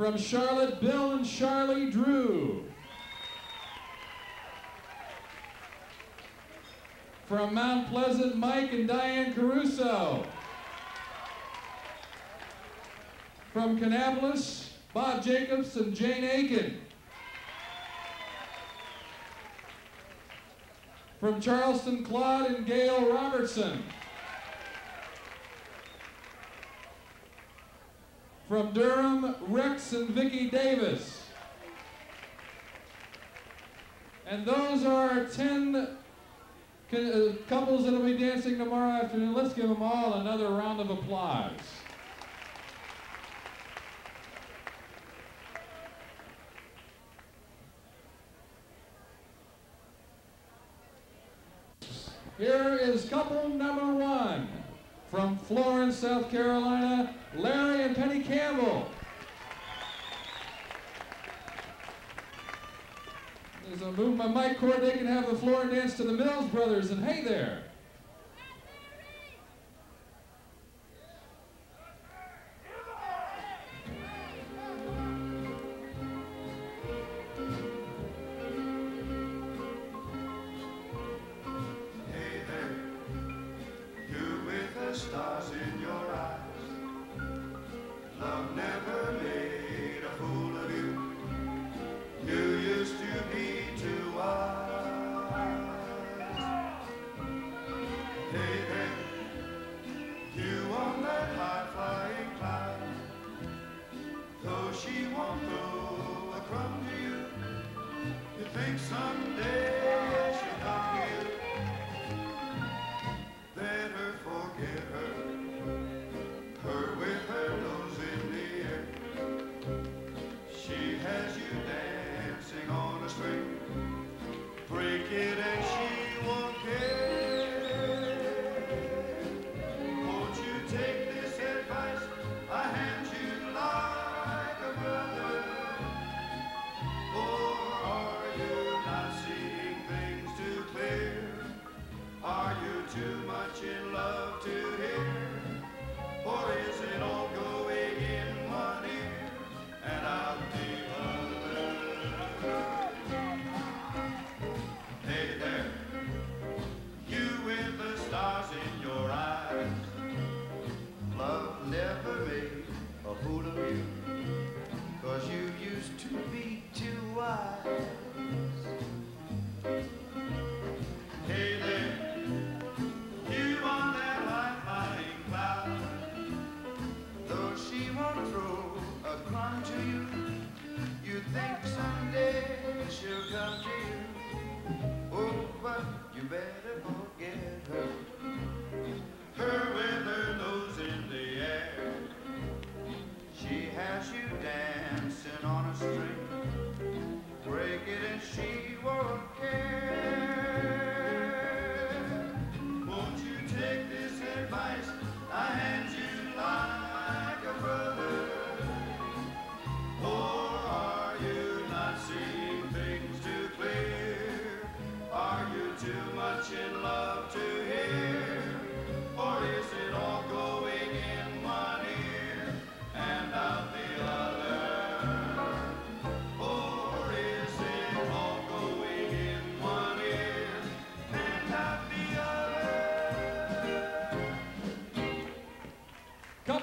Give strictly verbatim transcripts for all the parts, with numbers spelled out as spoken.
from Charlotte, Bill and Charlie Drew. From Mount Pleasant, Mike and Diane Caruso. From Kannapolis, Bob Jacobs and Jane Aiken. From Charleston, Claude and Gail Robertson. From Durham, Rex and Vicki Davis. And those are our ten couples that will be dancing tomorrow afternoon. Let's give them all another round of applause. Here is couple number one from Florence, South Carolina, Larry and Penny Campbell. As I move my mic cord, they can have the floor and dance to the Mills Brothers and Hey There.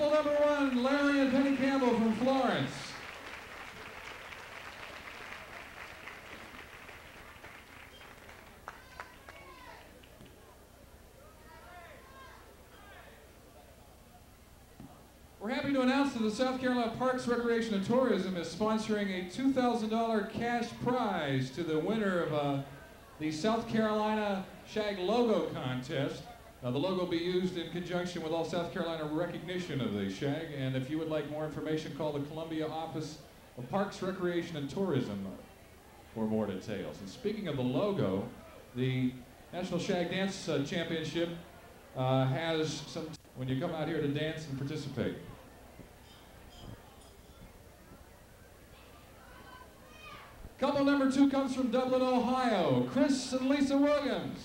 Number one, Larry and Penny Campbell from Florence. We're happy to announce that the South Carolina Parks, Recreation, and Tourism is sponsoring a two thousand dollar cash prize to the winner of uh, the South Carolina Shag Logo Contest. Now, the logo will be used in conjunction with all South Carolina recognition of the shag, and if you would like more information, call the Columbia Office of Parks, Recreation, and Tourism for more details. And speaking of the logo, the National Shag Dance uh, Championship uh, has some t when you come out here to dance and participate. Couple number two comes from Dublin, Ohio, Chris and Lisa Williams.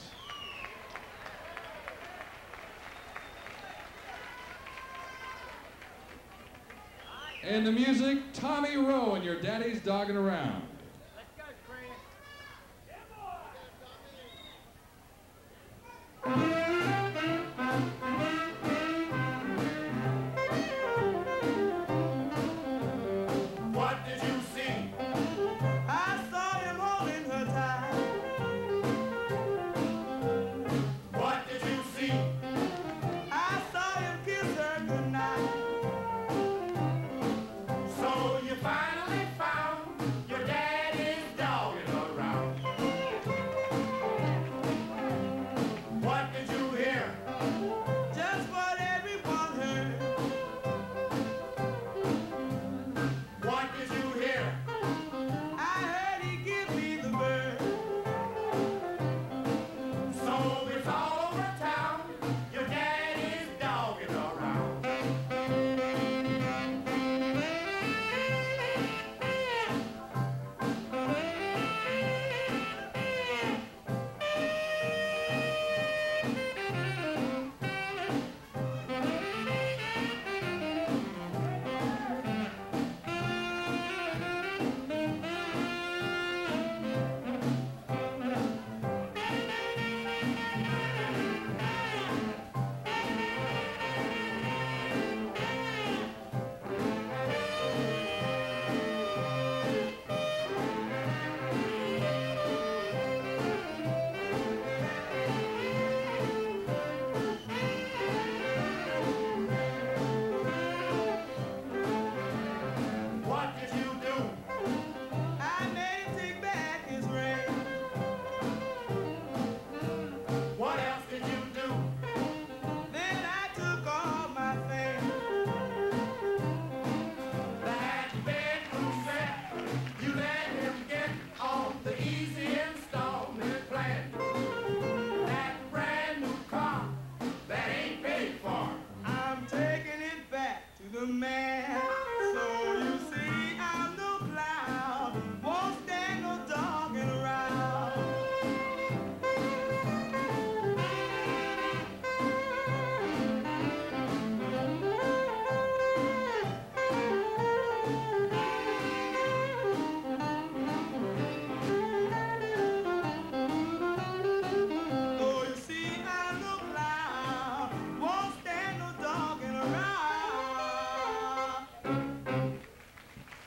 And the music, Tommy Roe and Your Daddy's Dogging Around.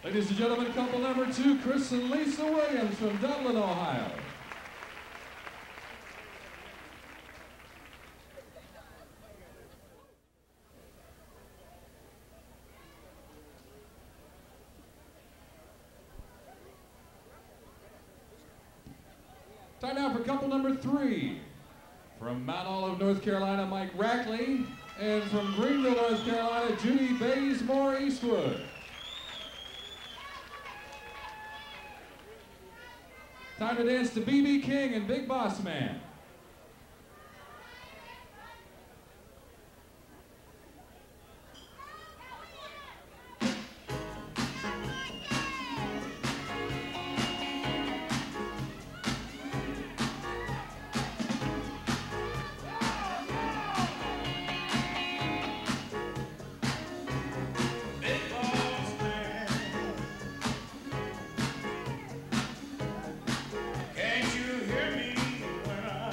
Ladies and gentlemen, couple number two, Chris and Lisa Williams from Dublin, Ohio. Time now for couple number three. From Mount Olive, North Carolina, Mike Rackley. And from Greenville, North Carolina, Judy Baysmore Eastwood. Time to dance to B B. King and Big Boss Man. Can't you hear me when I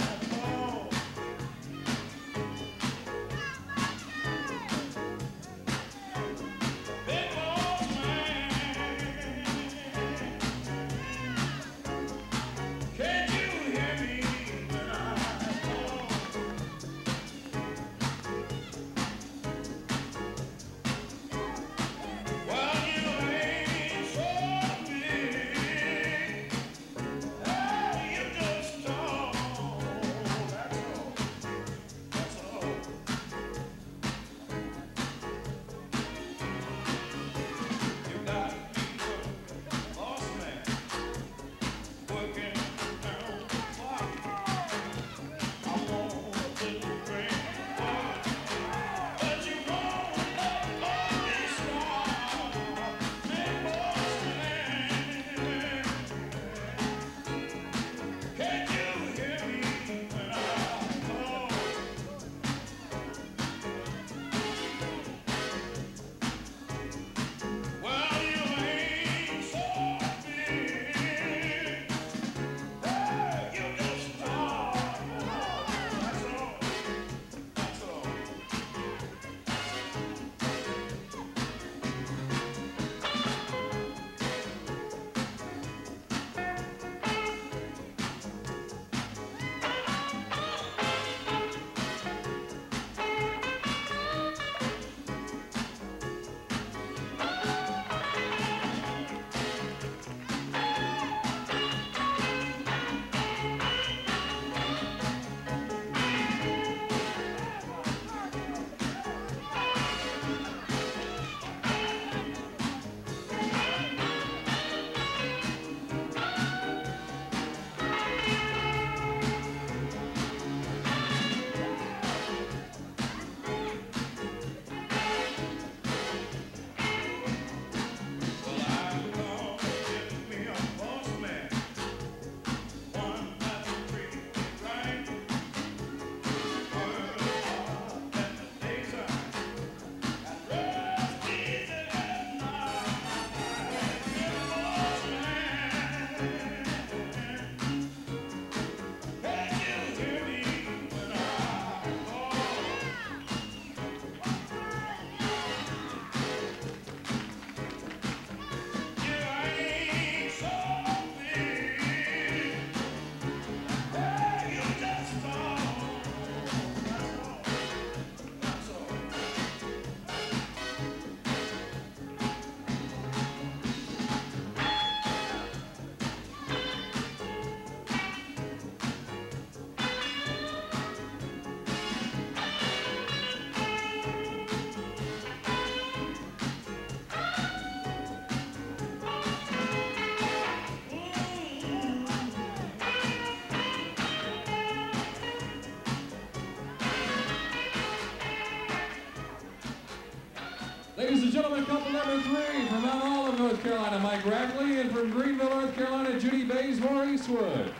Ladies and gentlemen, couple number three from Mount Olive, North Carolina, Mike Rackley, and from Greenville, North Carolina, Judy Baysmore Eastwood.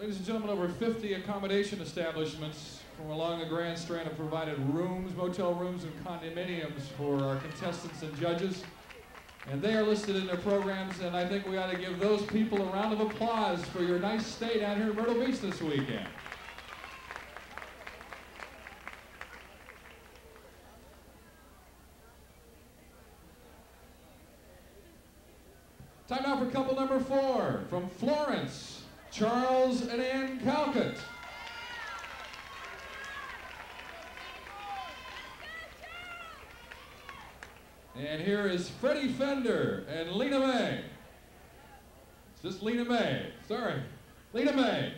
Ladies and gentlemen, over fifty accommodation establishments from along the Grand Strand have provided rooms, motel rooms, and condominiums for our contestants and judges. And they are listed in their programs, and I think we ought to give those people a round of applause for your nice stay down here in Myrtle Beach this weekend. Time now for couple number four from Florence, Charles and Ann Calcutt. And here is Freddie Fender and Lena May. It's just Lena May. Sorry. Lena May.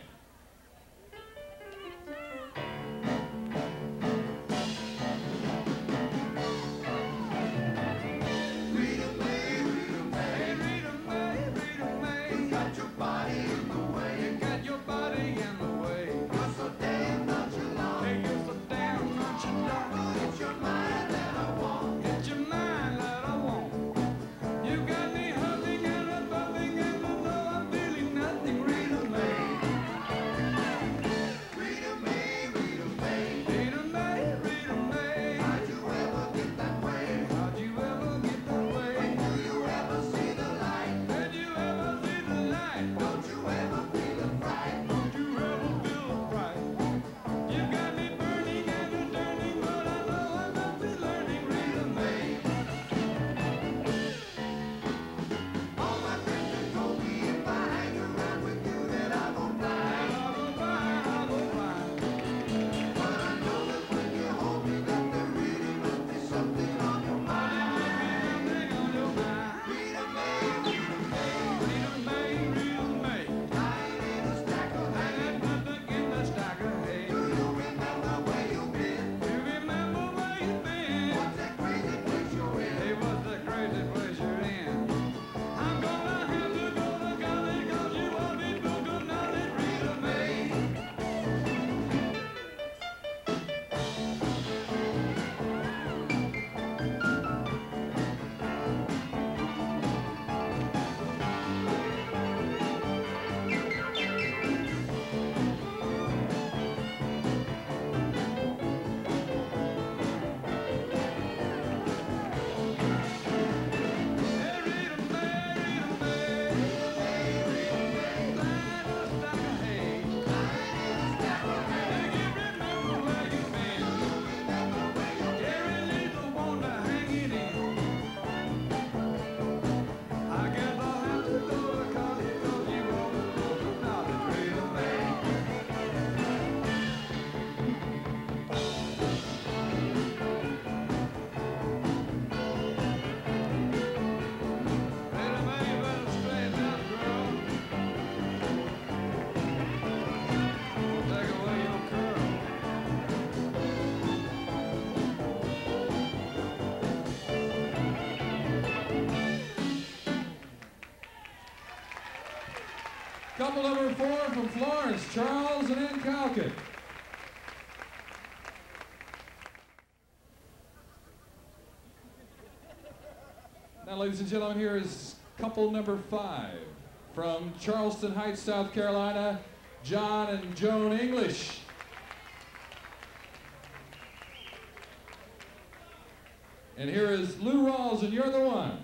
Couple number four from Florence, Charles and Ann Calcutt. Now, ladies and gentlemen, here is couple number five from Charleston Heights, South Carolina, John and Joan English. And here is Lou Rawls, and You're the One.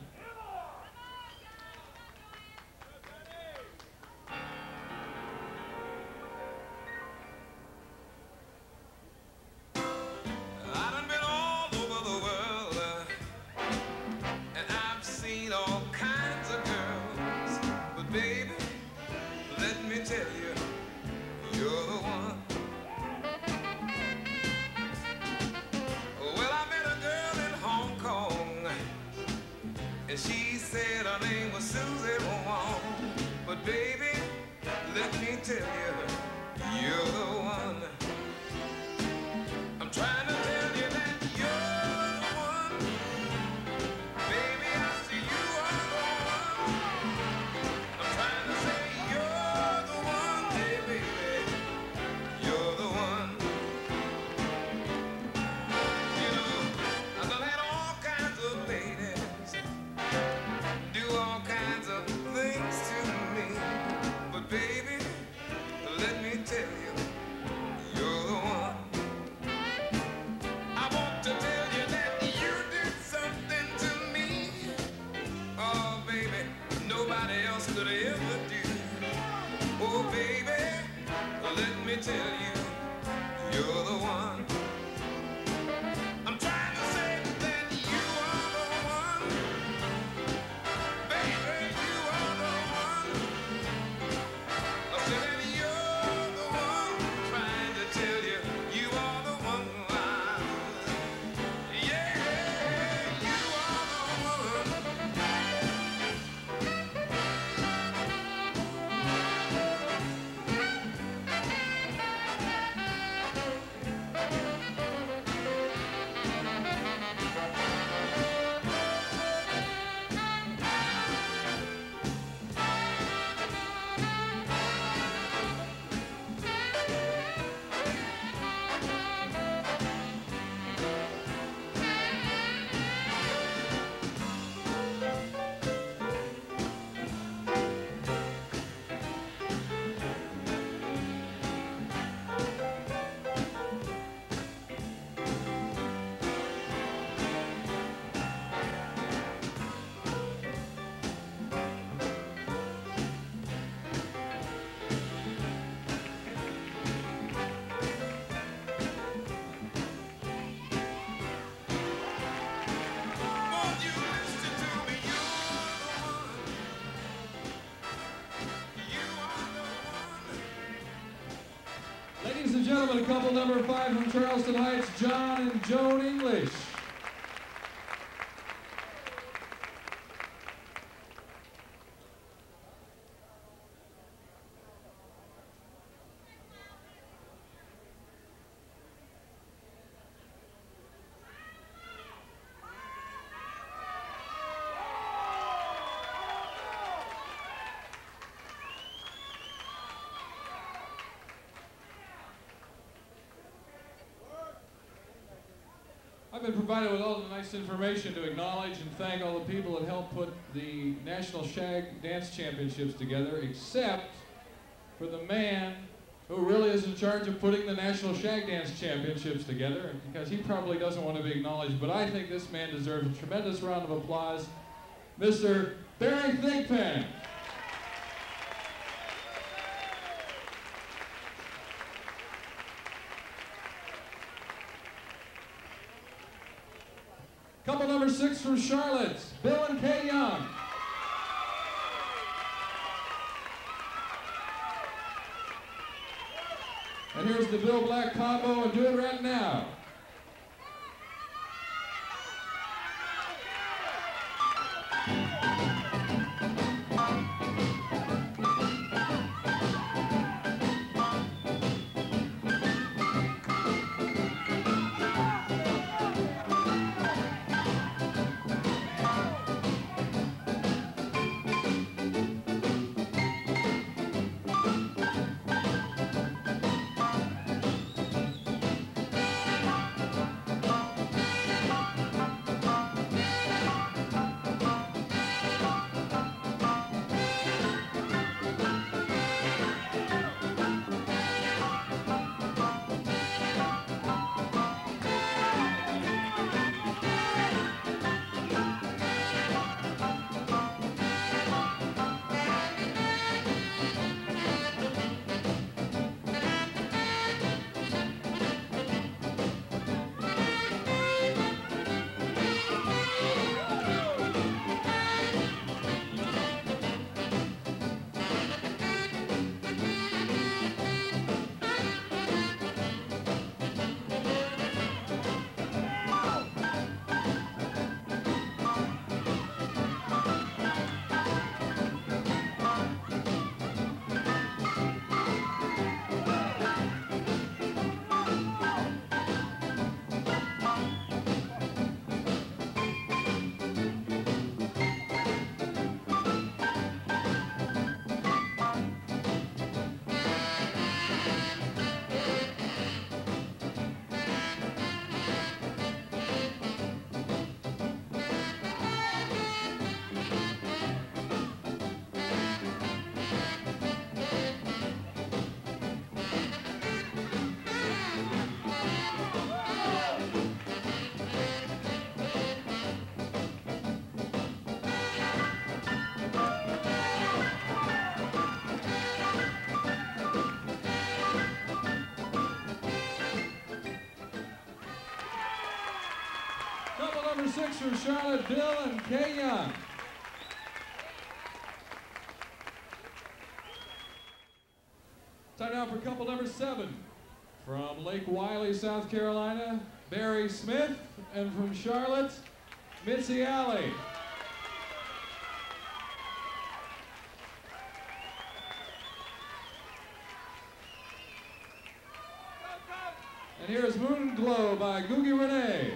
You're the else could I ever do? Oh, baby, let me tell you, you're the one. I'm trying to say that you are the one. Baby, you are the one. I said that you're the one. I'm trying to tell you, you are the one. Yeah, you are the one. Ladies and gentlemen, couple number five from Charleston Heights, John and Joan English. I've been provided with all the nice information to acknowledge and thank all the people that helped put the National Shag Dance Championships together, except for the man who really is in charge of putting the National Shag Dance Championships together, because he probably doesn't want to be acknowledged, but I think this man deserves a tremendous round of applause, Mister Barry Thigpen. Couple number six from Charlotte, Bill and Kay Young. And here's the Bill Black combo, and do it right now. six for Charlotte, Bill, and Kenya. Time now for couple number seven. From Lake Wiley, South Carolina, Barry Smith, and from Charlotte, Mitzi Alley. And here is Moon Glow by Googie Renee.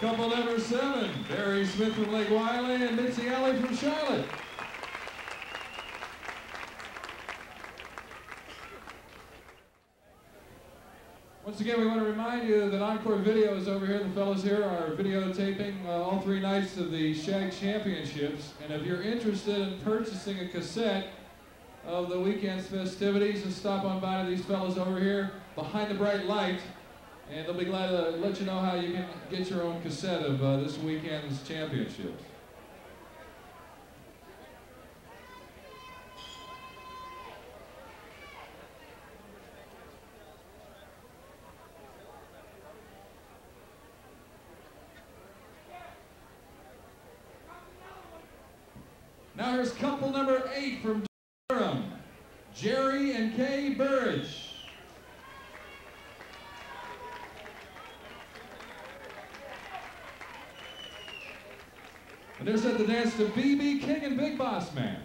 Couple number seven, Barry Smith from Lake Wiley and Mitzi Alley from Charlotte. Once again, we want to remind you that Encore Video is over here. The fellows here are videotaping uh, all three nights of the Shag Championships. And if you're interested in purchasing a cassette of the weekend's festivities, just stop on by to these fellows over here behind the bright light. And they'll be glad to let you know how you can get your own cassette of uh, this weekend's championships. Now here's couple number eight from Durham, Jerry and Kay Burridge. And they're set to dance to B B. King and Big Boss Man.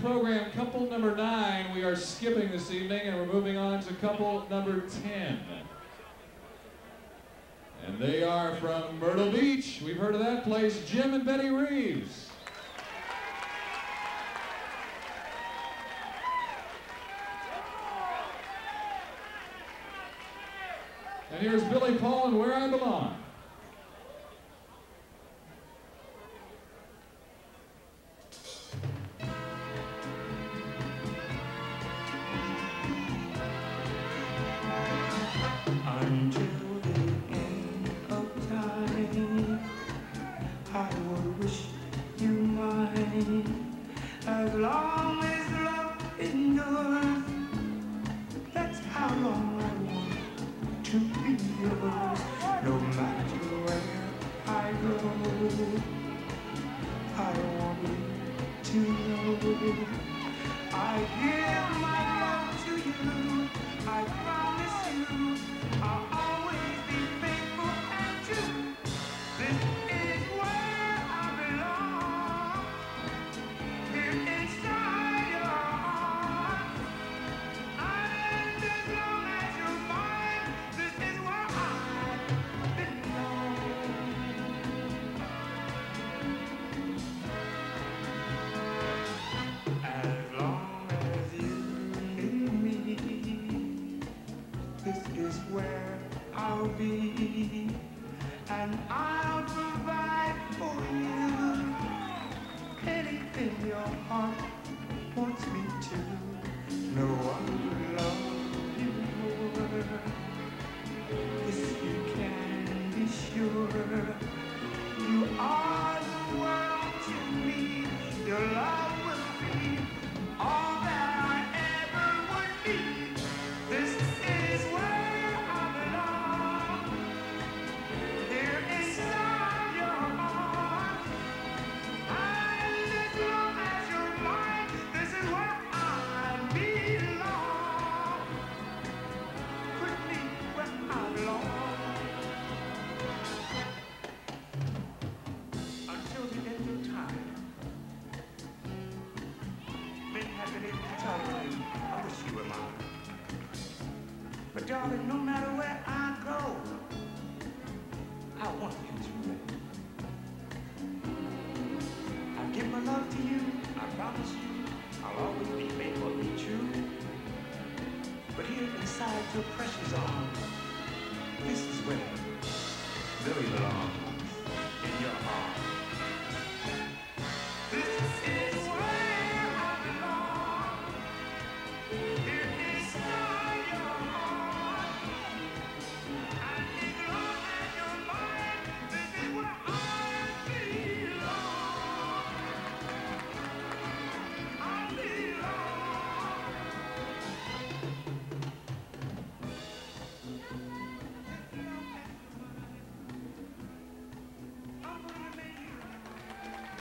program, couple number nine, we are skipping this evening, and we're moving on to couple number ten. And they are from Myrtle Beach. We've heard of that place, Jim and Betty Reeves. And here's Billy Paul and Where I Belong.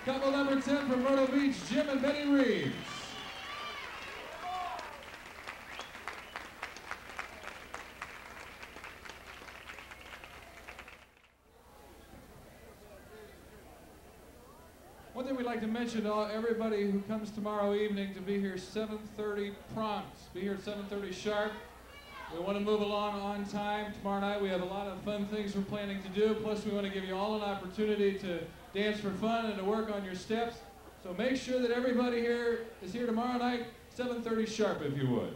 Couple number ten from Myrtle Beach, Jim and Betty Reeves. One thing we'd like to mention to everybody who comes tomorrow evening to be here seven thirty prompt. Be here at seven thirty sharp. We want to move along on time. Tomorrow night we have a lot of fun things we're planning to do. Plus we want to give you all an opportunity to dance for fun and to work on your steps. So make sure that everybody here is here tomorrow night, seven thirty sharp if you would.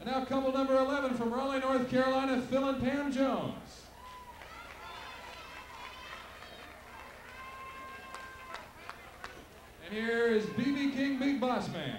And now couple number eleven from Raleigh, North Carolina, Phil and Pam Jones. And here is B B King, Big Boss Man.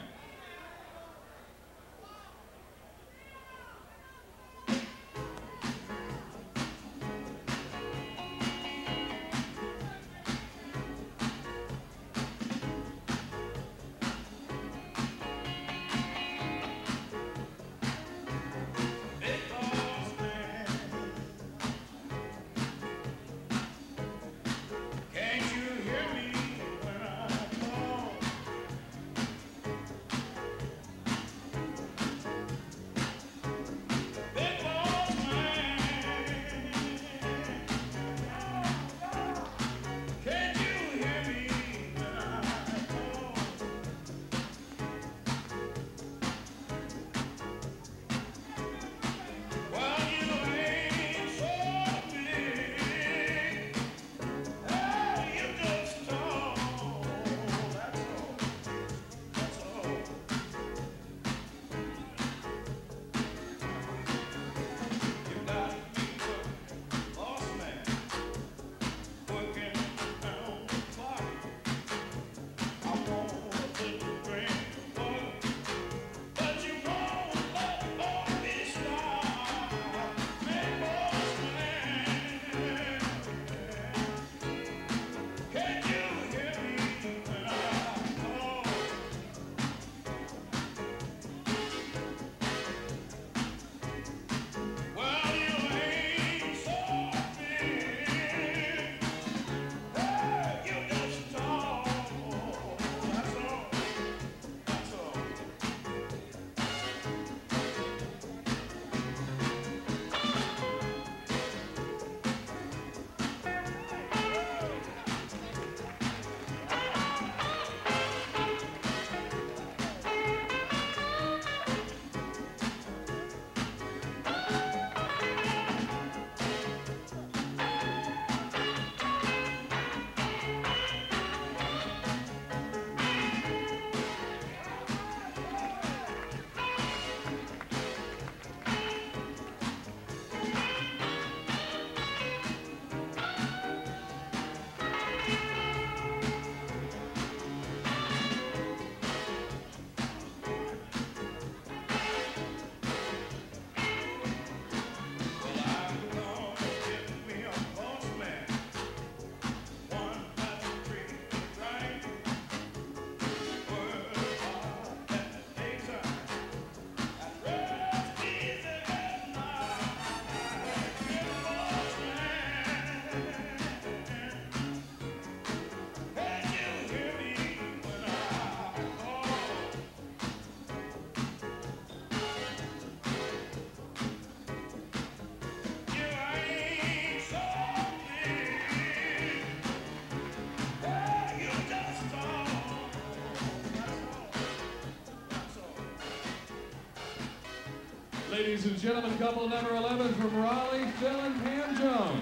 Ladies and gentlemen, couple number eleven from Raleigh, Phil and Pam Jones.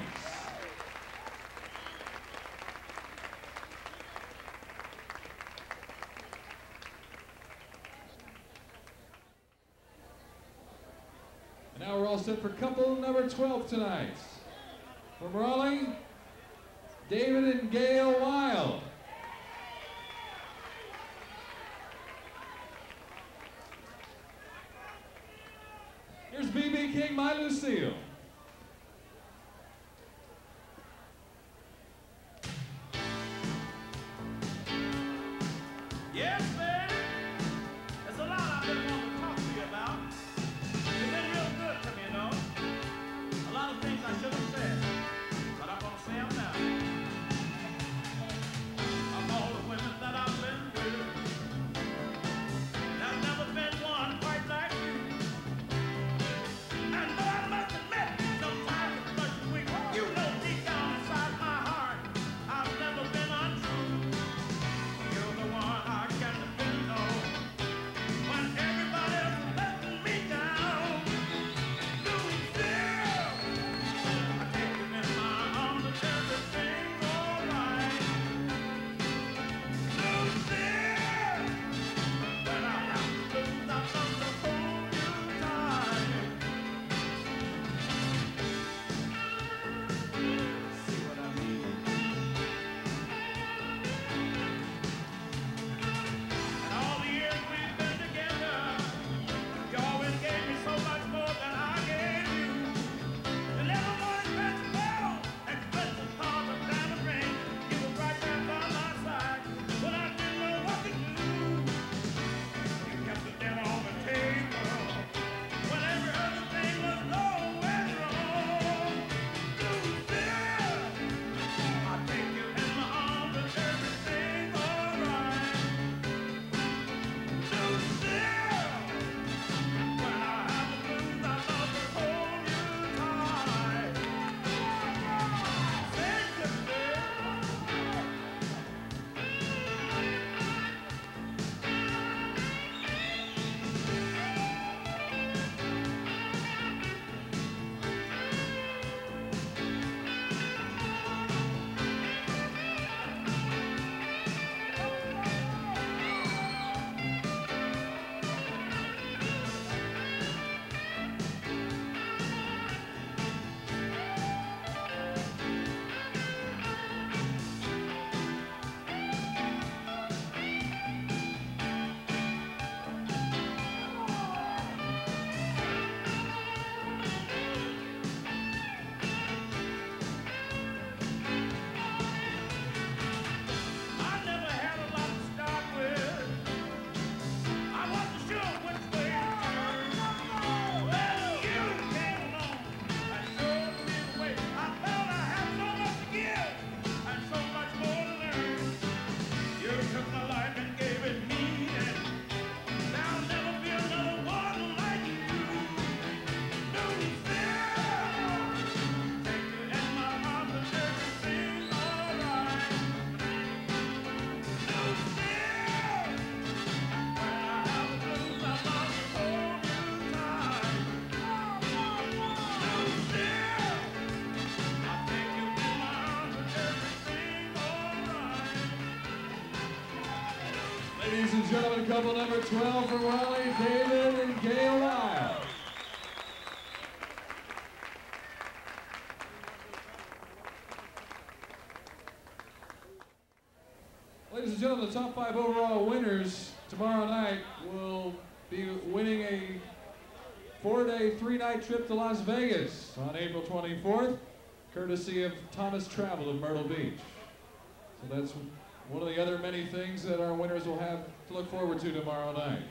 And now we're all set for couple number twelve tonight. From Raleigh, David and Gail Wild. Here's B B. King, My Lucille. Yes, baby. There's a lot I've been wanting to talk to you about. You've been real good to me, you know. A lot of things I should have said, but I'm going to say them now. Of all the women that I've been with, I've never been one quite like you. Ladies and gentlemen, couple number twelve from Raleigh, David and Gail Wild. Ladies and gentlemen, the top five overall winners tomorrow night will be winning a four-day, three-night trip to Las Vegas on April twenty-fourth, courtesy of Thomas Travel of Myrtle Beach. So that's one of the other many things that our winners will have to look forward to tomorrow night.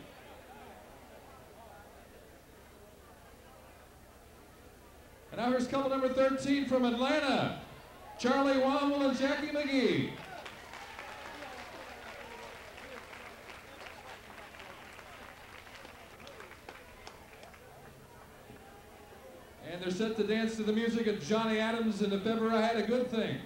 And now here's couple number thirteen from Atlanta, Charlie Womble and Jackie McGee. And they're set to dance to the music of Johnny Adams and If Ever I Had a Good Thing.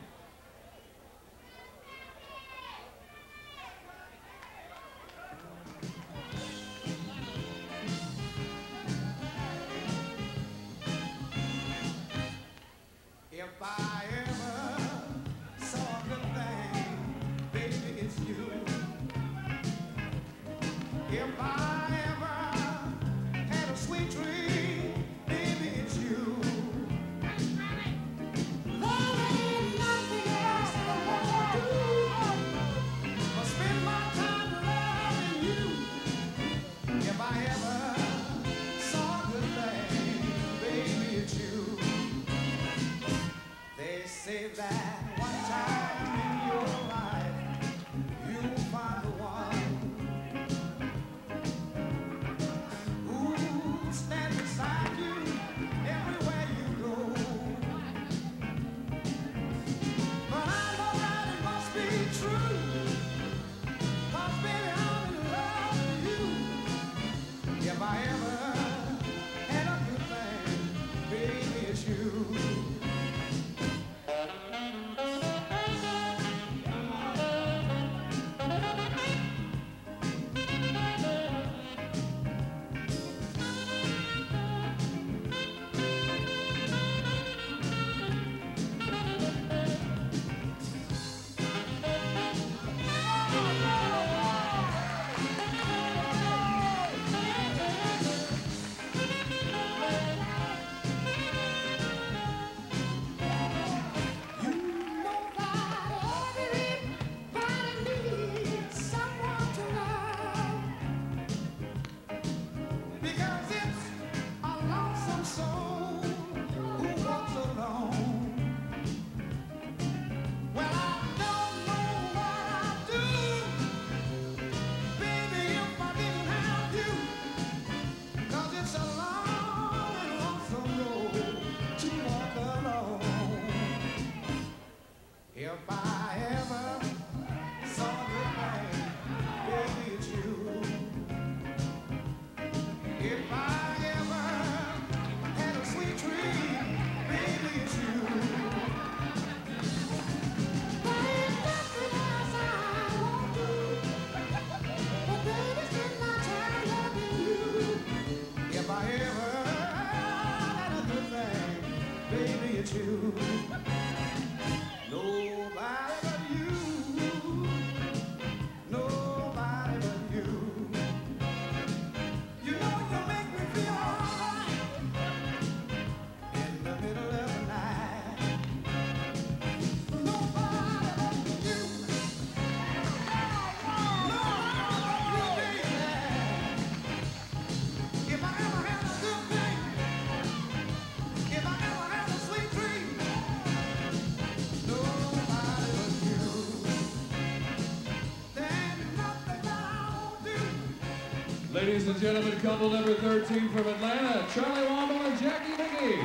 Ladies and gentlemen, couple number thirteen from Atlanta, Charlie Womble and Jackie Mickey.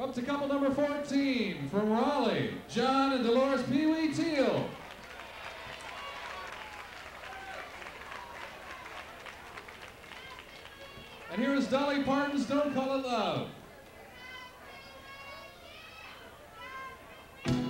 Up to couple number fourteen from Raleigh, John and Dolores Pee Wee Teal. And here is Dolly Parton's Don't Call It Love. Thank you.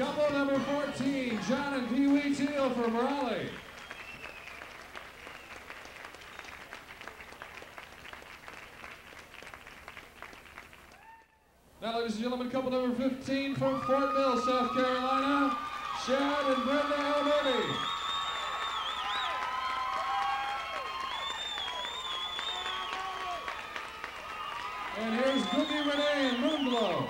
Couple number fourteen, John and Pee Wee Teal from Raleigh. Now, ladies and gentlemen, couple number fifteen from Fort Mill, South Carolina, Sharon and Brenda Alberti. And here's Googie Renee and Moonglow.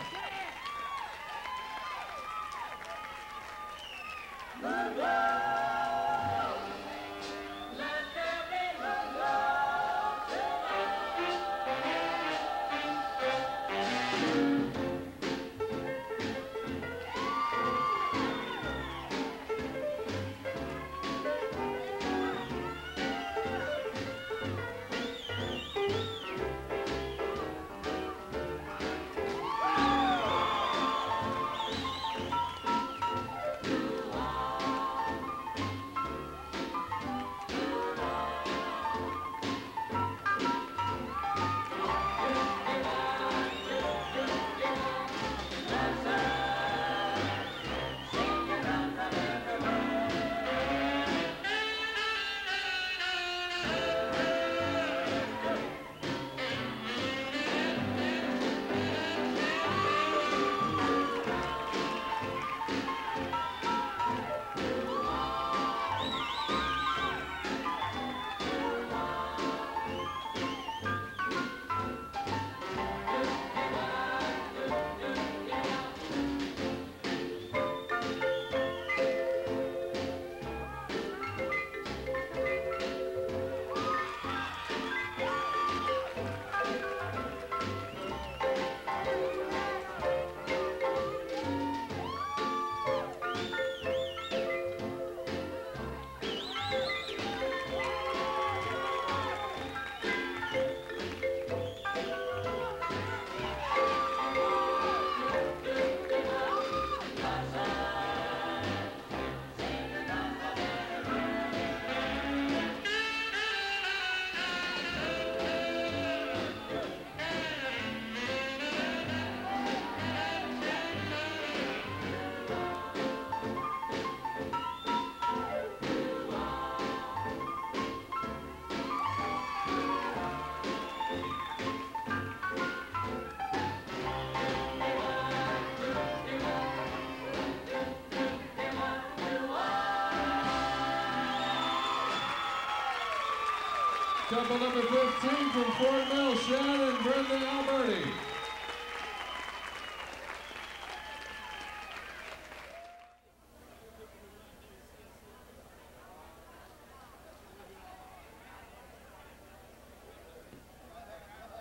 Couple number fifteen from Fort Mill, Shannon and Brenda Alberti.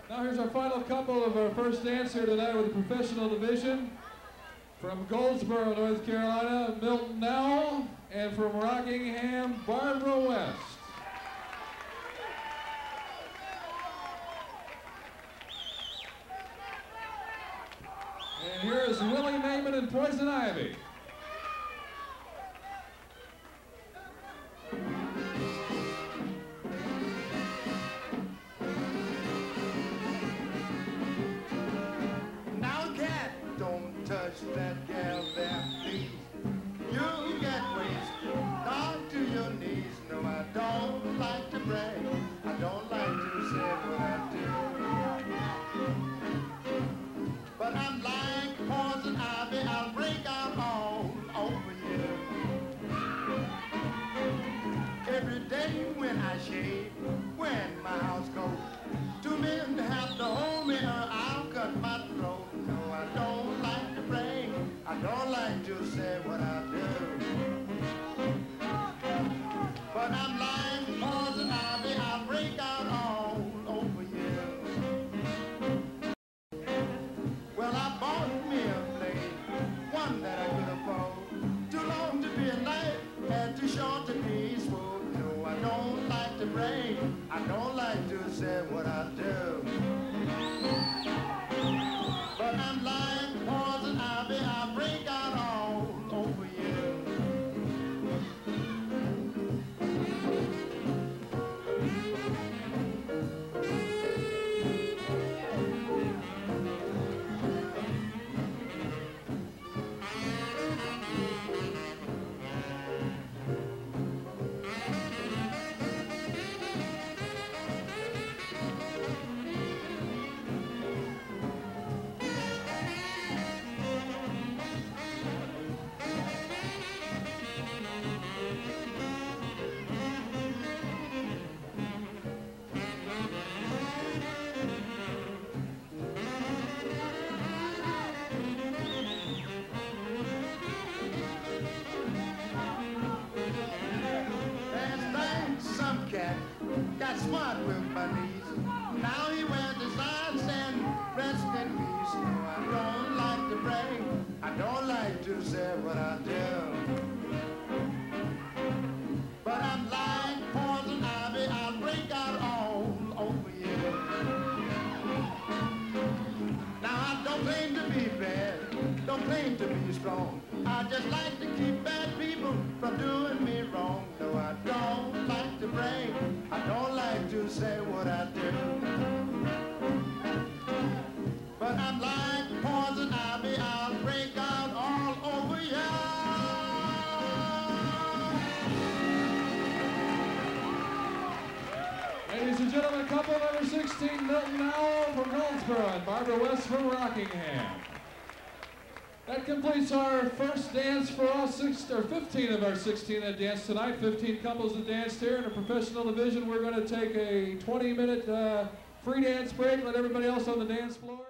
Now here's our final couple of our first dance here tonight with the professional division. From Goldsboro, North Carolina, Milton Nowell, and from Rockingham, Barbara West. Here's Willie Maimon and Poison Ivy. Now, cat, don't touch that gal there, please. You'll get wasted down to your knees. No, I don't like to brag. I don't like to say what I do. But I'm lying. When my house goes, two men have to hold me, or I'll cut my throat. No, I don't like to brag. I don't like to say what I do. But I'm lying, poison ivy, I'll break out all over you. Well, I bought me a blade, one that I could afford. Too long to be alive, and too short to be swole. I don't like to brag, I don't like to say what I do. But I'm like poison ivy, I break out all over you. got smart with my knees. Now he wears the sign saying, rest in peace. No, I don't like to pray. I don't like to say what I do. But I'm like poison ivy, I'll break out all over you. Now I don't claim to be bad, don't claim to be strong. I just like to keep bad people from doing me wrong. No, I don't like to pray. I don't like to say what I do. But I'm like poison ivy, I'll break out all over you. Ladies and gentlemen, couple number sixteen, Milton Howell from Goldsboro and Barbara West from Rockingham. That completes our first dance for all six, or fifteen of our sixteen that danced tonight. fifteen couples that danced here in a professional division. We're going to take a twenty-minute uh, free dance break. Let everybody else on the dance floor.